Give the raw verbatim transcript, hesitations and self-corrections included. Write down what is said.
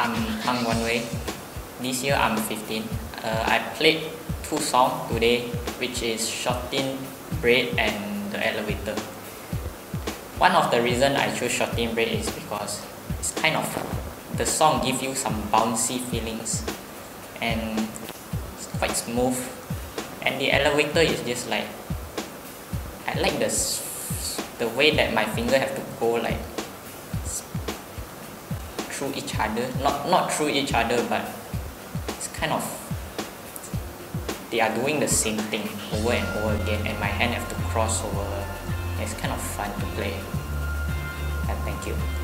I'm Phang Guan Wei. This year I'm fifteen. Uh, I played two songs today, which is Shortnin Bread and The Elevator. One of the reasons I chose Shortnin Bread is because it's kind of the song gives you some bouncy feelings and it's quite smooth. And The Elevator is just like, I like the the way that my finger have to go like through each other, not not through each other, but it's kind of they are doing the same thing over and over again, and my hand have to cross over. It's kind of fun to play. And thank you.